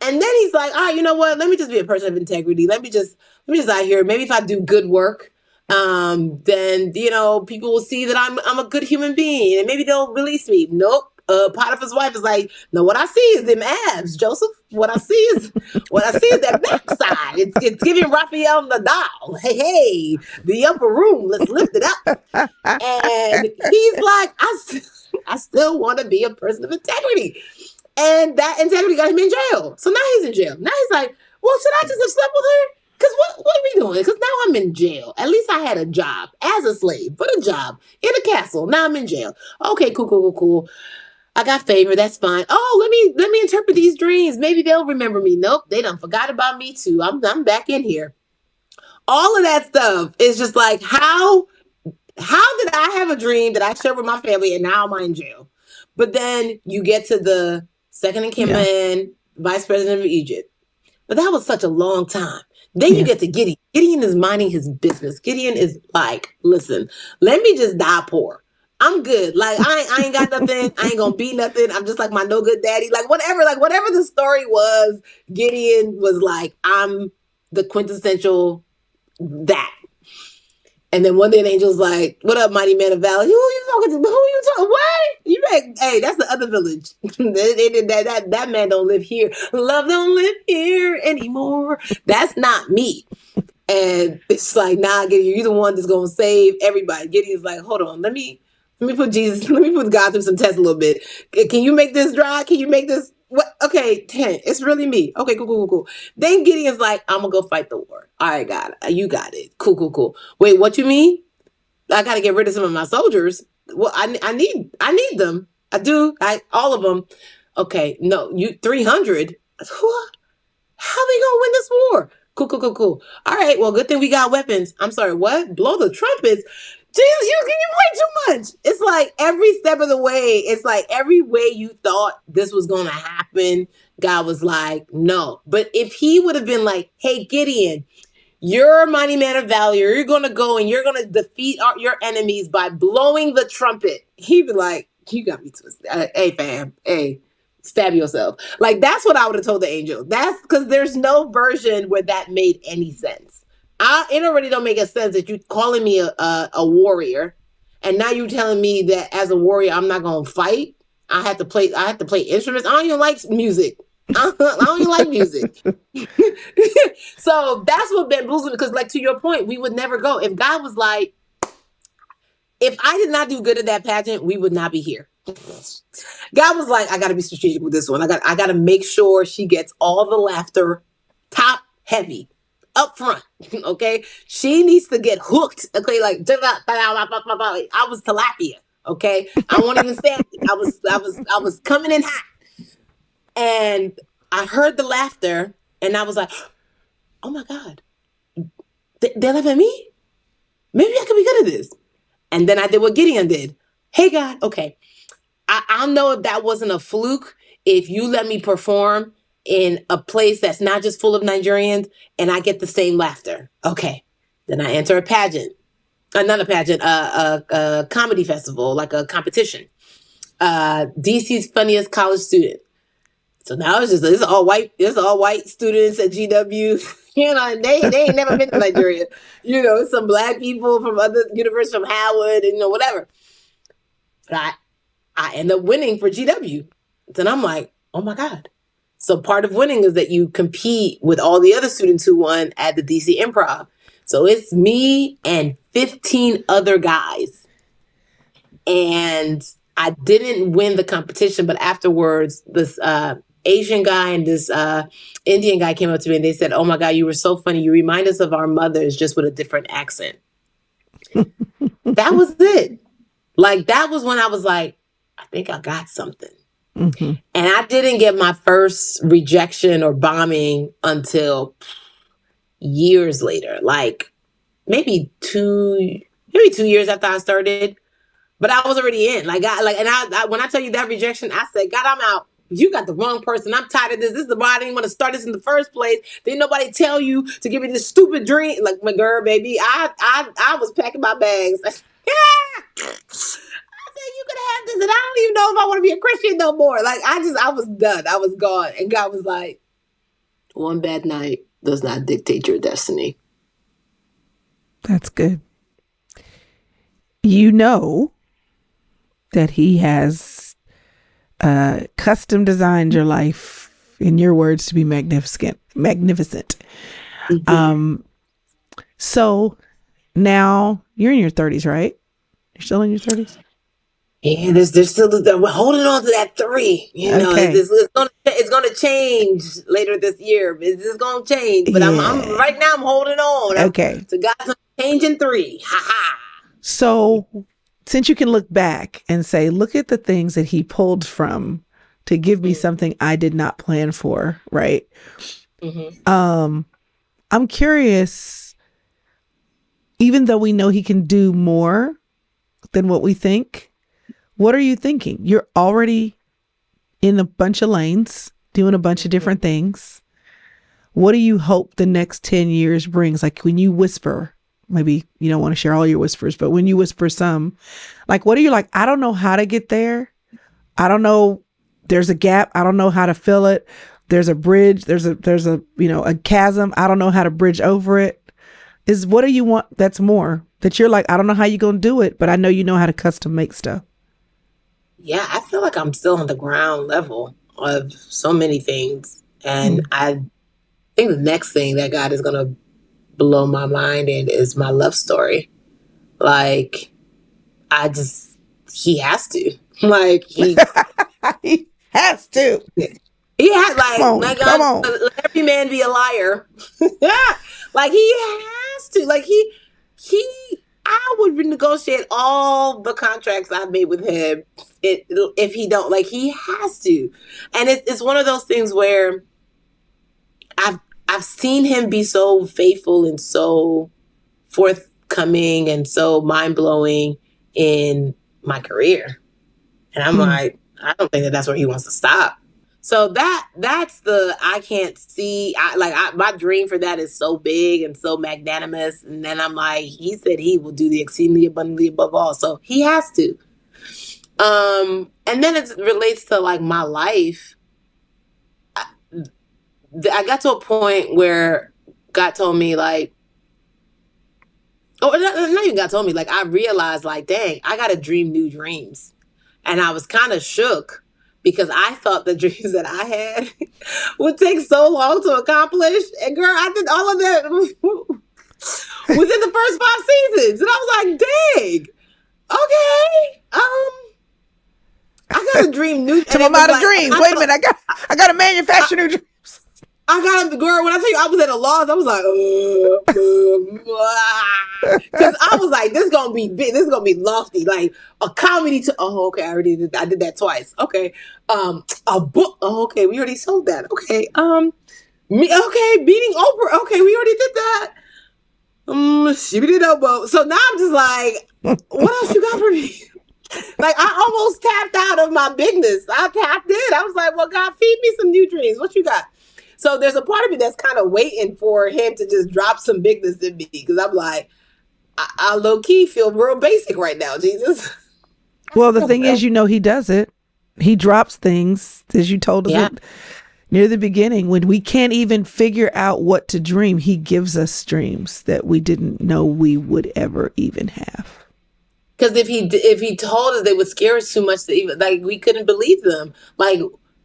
And then he's like, all right, you know what? Let me just be a person of integrity. Let me just out here. Maybe if I do good work, then, you know, people will see that I'm a good human being and maybe they'll release me. Nope. Potiphar's wife is like, no, what I see is them abs, Joseph. What I see is that backside. It's giving Raphael Nadal. Hey, the upper room. Let's lift it up. And he's like, I still want to be a person of integrity. And that integrity got him in jail. So now he's in jail. Now he's like, well, should I just have slept with her? Because what are we doing? Because now I'm in jail. At least I had a job as a slave, but a job in a castle. Now I'm in jail. Okay, cool. I got favored. That's fine. Oh, let me interpret these dreams. Maybe they'll remember me. Nope, they done forgot about me too. I'm back in here. All of that stuff is just like, how did I have a dream that I shared with my family and now I'm in jail? But then you get to the second in command, Vice President of Egypt. But that was such a long time. Then you get to Gideon. Gideon is minding his business. Gideon is like, listen, let me just die poor. I'm good. Like, I ain't got nothing. I ain't going to be nothing. I'm just like my no good daddy. Like whatever the story was, Gideon was like, I'm the quintessential that. And then one day an angel's like, what up, mighty man of valor? Who you talking to? What? You ready? Hey, that's the other village. They did that man don't live here. Love don't live here anymore. That's not me. And it's like, nah, Gideon, you're the one that's going to save everybody. Gideon's like, hold on, let me put Jesus, let me put God through some tests a little bit. Can you make this dry? Can you make this? What? Okay, 10. It's really me. Okay, cool. Then Gideon's like, I'm gonna go fight the war. All right, God, you got it. Cool. Wait, what you mean? I gotta get rid of some of my soldiers. Well, I need them. I do. All of them. Okay, no, you 300. How are we gonna win this war? Cool. All right. Well, good thing we got weapons. I'm sorry. What? Blow the trumpets. Jesus, you play too much. It's like every step of the way. It's like every way you thought this was going to happen, God was like, no. But if he would have been like, hey, Gideon, you're a mighty man of valor. You're going to go and you're going to defeat your enemies by blowing the trumpet. He'd be like, you got me twisted. Hey, fam. Hey, stab yourself. Like, that's what I would have told the angel. That's because there's no version where that made any sense. It already don't make a sense that you calling me a warrior, and now you telling me that as a warrior I'm not gonna fight. I have to play instruments. I don't even like music. I don't even like music. So that's what bamboozled. Because, like, to your point, we would never go if God was like, if I did not do good at that pageant, we would not be here. God was like, I gotta be strategic with this one. I gotta make sure she gets all the laughter, top heavy. Up front, okay? She needs to get hooked, okay? Like, I was tilapia, okay? I won't even stand it. I was coming in hot. And I heard the laughter, and I was like, oh my God, they laugh at me? Maybe I could be good at this. And then I did what Gideon did. Hey, God, okay, I'll know if that wasn't a fluke, if you let me perform in a place that's not just full of Nigerians, and I get the same laughter. Okay, then I enter a comedy festival, like a competition. DC's funniest college student. So now it's just it's all white students at GW. You know, they ain't never been to Nigeria. You know, some black people from other universities, from Howard, and you know, whatever. But I end up winning for GW. Then I'm like, oh my God. So part of winning is that you compete with all the other students who won at the DC Improv. So it's me and 15 other guys. And I didn't win the competition, but afterwards, this Asian guy and this Indian guy came up to me and they said, oh my God, you were so funny. You remind us of our mothers, just with a different accent. That was it. Like, that was when I was like, I think I got something. Mm-hmm. And I didn't get my first rejection or bombing until years later, like maybe two years after I started. But I was already in. And I when I tell you that rejection, I said, God, I'm out. You got the wrong person. I'm tired of this. This is why I didn't want to start this in the first place. Didn't nobody tell you to give me this stupid dream? Like, my girl, baby, I was packing my bags. said you could have this, and I don't even know if I want to be a Christian no more. Like, I was done. I was gone. And God was like, one bad night does not dictate your destiny. That's good. You know that he has custom designed your life, in your words, to be magnificent. Mm-hmm. So now you're in your 30s, right? You're still in your 30s? Yeah, there's still, we're holding on to that three. You know, okay. It's going to change later this year. It's going to change, but yeah. I'm right now I'm holding on. Okay. So God's changing three. Ha ha. So since you can look back and say, look at the things that he pulled from to give me something I did not plan for, right? Mm-hmm. I'm curious, even though we know he can do more than what we think, what are you thinking? You're already in a bunch of lanes, doing a bunch of different things. What do you hope the next 10 years brings? Like when you whisper, maybe you don't want to share all your whispers, but when you whisper some, like, what are you like? I don't know how to get there. I don't know. There's a gap. I don't know how to fill it. There's a bridge. There's a, you know, a chasm. I don't know how to bridge over it. Is what do you want? That's more that you're like, I don't know how you're going to do it, but I know you know how to custom make stuff. Yeah, I feel like I'm still on the ground level of so many things. And I think the next thing that God is going to blow my mind in is my love story. Like, he has to. Like, he has to. Yeah, like, come on. Let every man be a liar. Like, he has to. Like, I would renegotiate all the contracts I've made with him if he don't. Like, he has to. And it's one of those things where I've seen him be so faithful and so forthcoming and so mind-blowing in my career. And I'm like, I don't think that's where he wants to stop. So that's the, I can't see, my dream for that is so big and so magnanimous. And then I'm like, he said he will do the exceedingly abundantly above all. So he has to. And then it relates to like my life. I got to a point where God told me like, not even God told me, like I realized like, dang, I got to dream new dreams. And I was kind of shook because I thought the dreams that I had would take so long to accomplish. And girl, I did all of that within the first 5 seasons. And I was like, dang, okay. I got to dream new dreams. I'm out of dreams. Wait a minute. I got to manufacture new dreams. Girl, when I tell you I was at a loss, I was like, because I was like, this is going to be big. This is going to be lofty. Like a comedy okay. I already did. I did that twice. Okay. A book. Oh, okay. We already sold that. Okay. Okay. Beating Oprah. Okay. We already did that. So now I'm just like, what else you got for me? Like I almost tapped out of my bigness. I tapped in. I was like, well, God, feed me some new dreams. What you got? So there's a part of me that's kind of waiting for him to just drop some bigness in me because I'm like, I low key feel real basic right now, Jesus. Well, the thing is, you know, he does it. He drops things, as you told us near the beginning, when we can't even figure out what to dream. He gives us dreams that we didn't know we would ever even have. Because if he told us, they would scare us too much to even, like, we couldn't believe them. Like.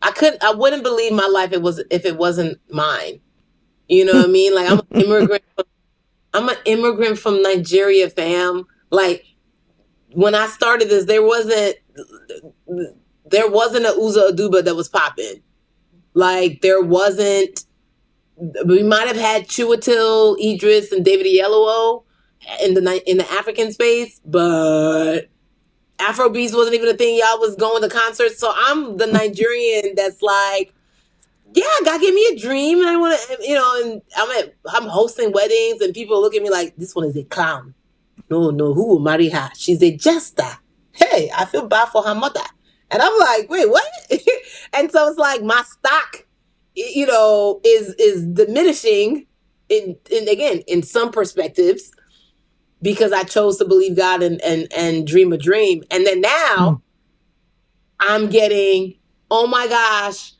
I wouldn't believe my life if it wasn't mine. You know what I mean? Like I'm an immigrant from Nigeria, fam. Like when I started this, there wasn't an Uzo Aduba that was popping. Like we might have had Chiwetel Idris and David Yelowo in the African space, but Afrobeats wasn't even a thing. Y'all was going to concerts. So I'm the Nigerian that's like, yeah, God gave me a dream. And I want to, you know, and I'm hosting weddings and people look at me like, this one is a clown. No, who will marry her? She's a jester. Hey, I feel bad for her mother. And I'm like, wait, what? And so it's like my stock, you know, is diminishing in, again, in some perspectives. because I chose to believe God and dream a dream. And then now I'm getting, oh my gosh,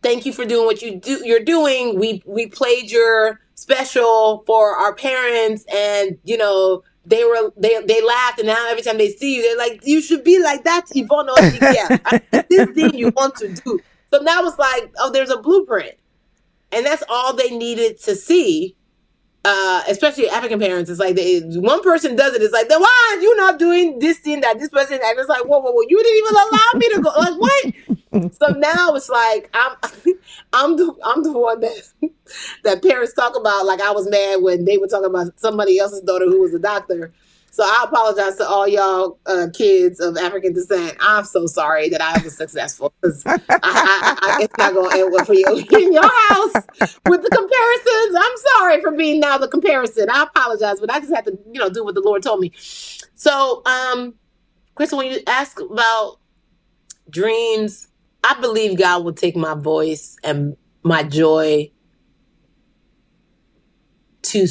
thank you for doing what you do. You're doing. We played your special for our parents, and you know they laughed. And now every time they see you, they're like, you should be like that, Yvonne Orji. Yeah, this thing you want to do. So now it's like, oh, there's a blueprint, and that's all they needed to see. Especially African parents, it's like one person does it. It's like, then why are you not doing this thing that this person? And it's like, whoa, you didn't even allow me to go. Like what? So now it's like I'm the one that parents talk about. Like I was mad when they were talking about somebody else's daughter who was a doctor. So I apologize to all y'all kids of African descent. I'm so sorry that I was successful, because it's not going to end well for you in your house with the comparisons. I'm sorry for being now the comparison. I apologize, but I just had to, do what the Lord told me. So, Crystal, when you ask about dreams, I believe God will take my voice and my joy to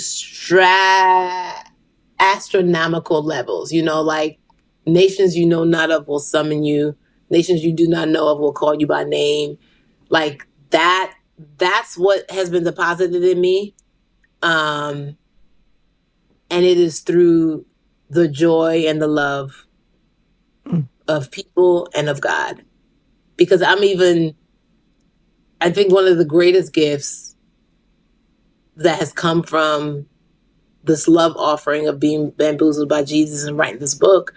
astronomical levels, like nations you know not of will summon you, nations you do not know of will call you by name. Like that's what has been deposited in me, and it is through the joy and the love of people and of God, because I think one of the greatest gifts that has come from this love offering of being bamboozled by Jesus and writing this book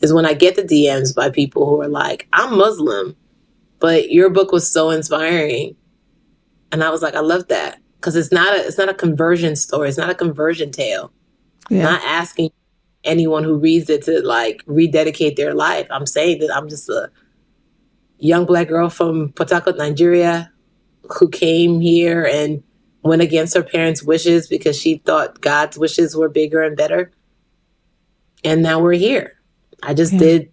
is when I get the DMs by people who are like, I'm Muslim, but your book was so inspiring. And I was like, I love that. Cause it's not a conversion story. It's not a conversion tale. Yeah. I'm not asking anyone who reads it to like rededicate their life. I'm saying that I'm just a young Black girl from Port Harcourt, Nigeria, who came here and went against her parents' wishes because she thought God's wishes were bigger and better. And now we're here. I just did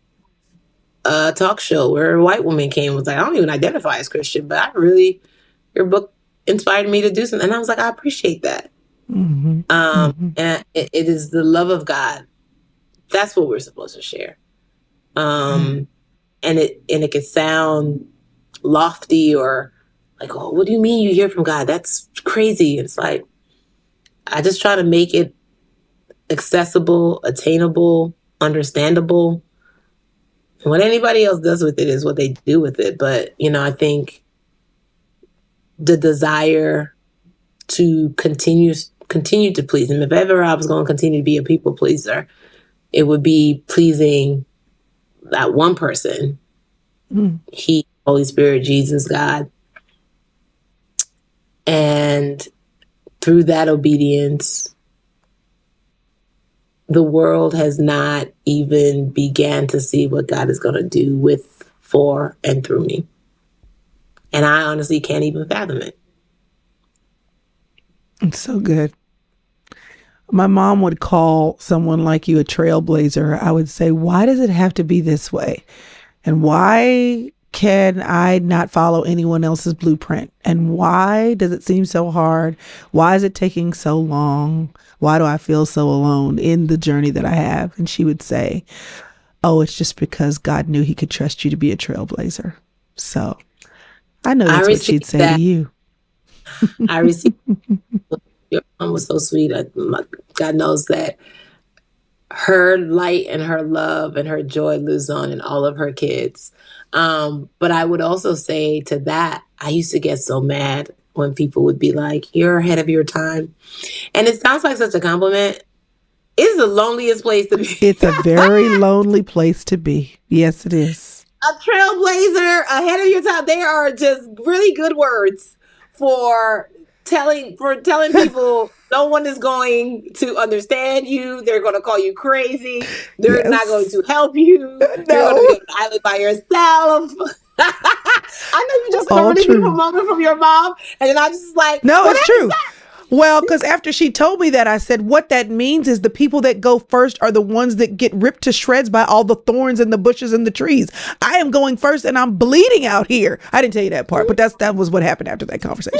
a talk show where a white woman came and was like, I don't even identify as Christian, but your book inspired me to do something. And I was like, I appreciate that. Mm-hmm. And it is the love of God. That's what we're supposed to share. And it can sound lofty or like, oh, what do you mean you hear from God? That's crazy. It's like, I just try to make it accessible, attainable, understandable. And what anybody else does with it is what they do with it. But, I think the desire to continue to please Him. If ever I was going to continue to be a people pleaser, it would be pleasing that one person. Mm. He, Holy Spirit, Jesus, God. And through that obedience, the world has not even began to see what God is going to do with, for, and through me. And I honestly can't even fathom it. It's so good. My mom would call someone like you a trailblazer. I would say, why does it have to be this way? And why can I not follow anyone else's blueprint? And why does it seem so hard? Why is it taking so long? Why do I feel so alone in the journey that I have? And she would say, oh, it's just because God knew He could trust you to be a trailblazer. So I know that's what she'd say to you. I received your mom was so sweet. God knows that her light and her love and her joy lives on in all of her kids. But I would also say to that, I used to get so mad when people would be like, you're ahead of your time. And it sounds like such a compliment. It's the loneliest place to be. It's a very lonely place to be. Yes, it is. A trailblazer, ahead of your time. They are just really good words for telling people no one is going to understand you. They're going to call you crazy. They're not going to help you. You're going to be an island by yourself. I know you just heard a moment from your mom, and I'm just like, no, it's true. Well, because after she told me that, I said, what that means is the people that go first are the ones that get ripped to shreds by all the thorns and the bushes and the trees. I am going first and I'm bleeding out here. I didn't tell you that part, but that was what happened after that conversation.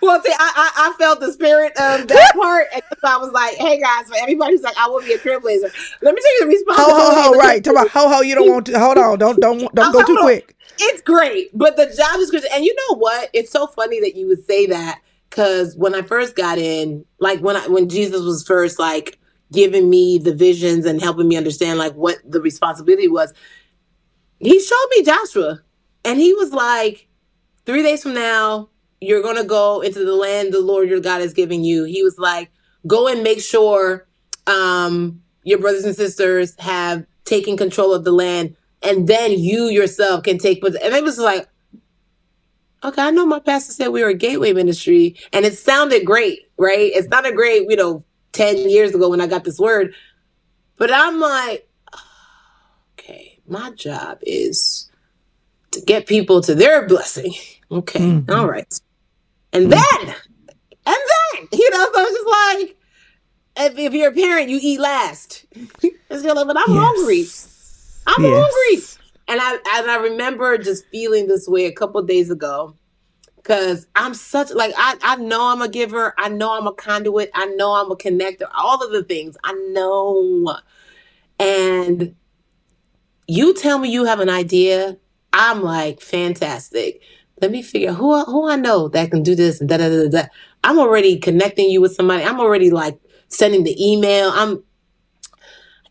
Well, see, I felt the spirit of that part, and so I was like, hey guys, for everybody who's like, I will be a trailblazer. Let me tell you the response. Ho, right. Talk about ho, you don't want to, hold on, don't go too quick. It's great, but the job description, and you know what? It's so funny that you would say that, because when I first got in, like when Jesus was first like giving me the visions and helping me understand like what the responsibility was, he showed me Joshua, and he was like, 3 days from now, you're going to go into the land the Lord your God is giving you. He was like, go and make sure your brothers and sisters have taken control of the land, and then you yourself can take. And it was like, okay, I know my pastor said we were a gateway ministry, and it sounded great, right? It sounded great, you know, 10 years ago when I got this word. But I'm like, okay, my job is to get people to their blessing. Okay, all right. And then, you know, so it's just like, if you're a parent, you eat last. It's like, but I'm hungry. I'm hungry. And I remember just feeling this way a couple of days ago, because I'm such like, I know I'm a giver. I know I'm a conduit. I know I'm a connector. All of the things I know. And you tell me you have an idea. I'm like, fantastic. Let me figure out who I know that can do this. And I'm already connecting you with somebody. I'm already like sending the email. I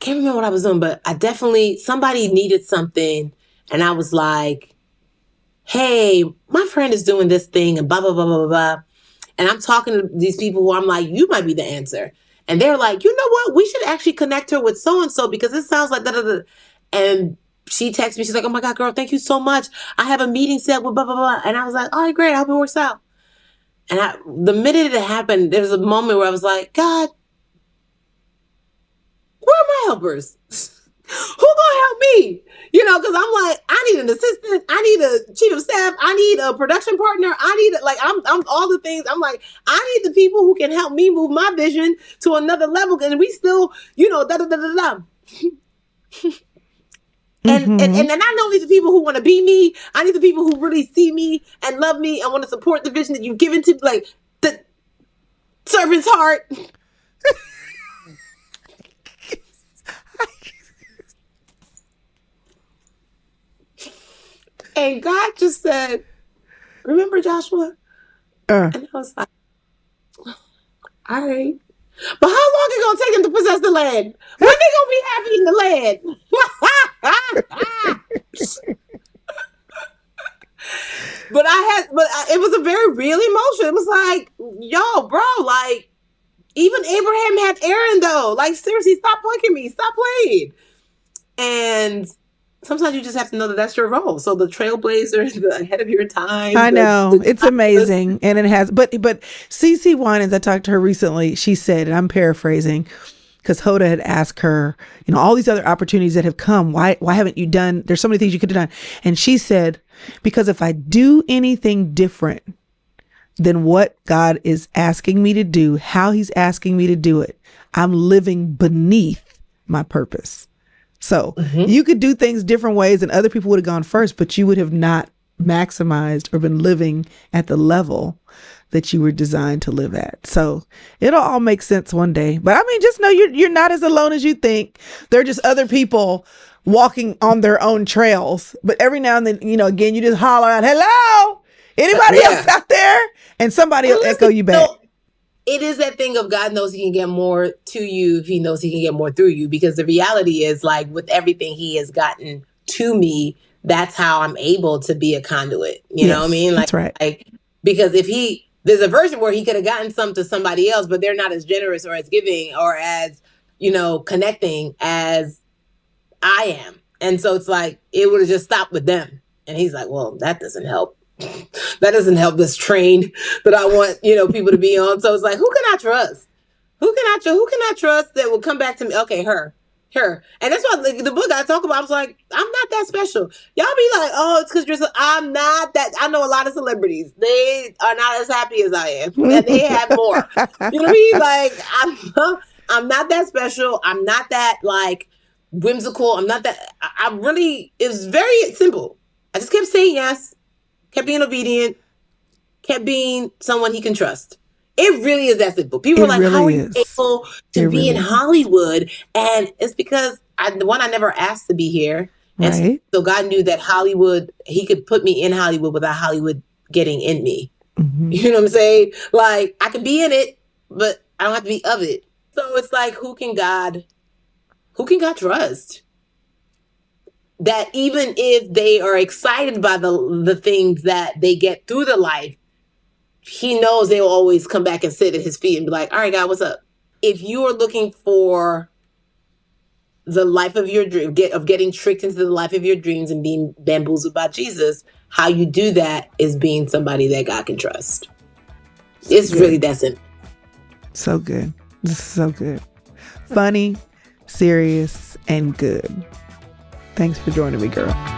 can't remember what I was doing, but I definitely, somebody needed something. And I was like, hey, my friend is doing this thing and blah, blah, blah, blah, blah. And I'm talking to these people who I'm like, you might be the answer. And they're like, you know what? We should actually connect her with so-and-so because it sounds like da-da-da. And she texts me. She's like, oh my God, girl, thank you so much. I have a meeting set with blah, blah, blah. And I was like, all right, great. I hope it works out. And the minute it happened, there was a moment where I was like, God, where are my helpers? Who gonna help me? You know, because I'm like, I need an assistant. I need a chief of staff. I need a production partner. I need like, I'm all the things. I'm like, I need the people who can help me move my vision to another level. And we still, you know, da da da da da. And I don't need the people who want to be me. I need the people who really see me and love me and want to support the vision that you've given to, like, the servant's heart. And God just said, remember Joshua? And I was like, all right. But how long is it going to take him to possess the land? When they going to be happy in the land? But it was a very real emotion. It was like, yo, bro, like, even Abraham had Aaron, though. Like, seriously, stop punking me. Stop playing. And sometimes you just have to know that that's your role. So the trailblazer is ahead of your time. I know. It's amazing. And it has. But CC Wine, as I talked to her recently, she said, and I'm paraphrasing, because Hoda had asked her, you know, all these other opportunities that have come, why haven't you done? There's so many things you could have done. And she said, because if I do anything different than what God is asking me to do, how he's asking me to do it, I'm living beneath my purpose. So you could do things different ways and other people would have gone first, but you would have not maximized or been living at the level that you were designed to live at. So it'll all make sense one day. But I mean, just know you're not as alone as you think. There are just other people walking on their own trails. But every now and then, you know, again, you just holler out, hello, anybody else out there? And somebody will echo you back. So it is that thing of God knows he can get more to you if he knows he can get more through you, because the reality is, like, with everything he has gotten to me, that's how I'm able to be a conduit. You know what I mean? Like, that's right. Like, because if there's a version where he could have gotten some to somebody else, but they're not as generous or as giving or as, you know, connecting as I am. And so it's like, it would have just stopped with them. And he's like, well, that doesn't help. That doesn't help this train that I want, you know, people to be on. So it's like, who can I trust? Who can I trust that will come back to me? Okay, her. her. And that's why the book I talk about, I was like, I'm not that special. Y'all be like, oh, it's because you're so, I'm not that. I know a lot of celebrities. They are not as happy as I am. And they have more. You know what I mean? Like, I'm not that special. I'm not that, like, whimsical. I'm not that. I really, it was very simple. I just kept saying yes, kept being obedient, kept being someone he can trust. It really is that simple. People are like, really, how are you able to be in Hollywood? And it's because, I never asked to be here. And so God knew that Hollywood, he could put me in Hollywood without Hollywood getting in me. Mm-hmm. You know what I'm saying? Like, I could be in it, but I don't have to be of it. So it's like, who can God trust? That even if they are excited by the things that they get through the life, he knows they will always come back and sit at his feet and be like, all right, God, what's up? If you are looking for the life of your dream, getting tricked into the life of your dreams and being bamboozled by Jesus, how you do that is being somebody that God can trust. So it's good. Really that simple. So good. This is so good. Funny, serious, and good. Thanks for joining me, girl.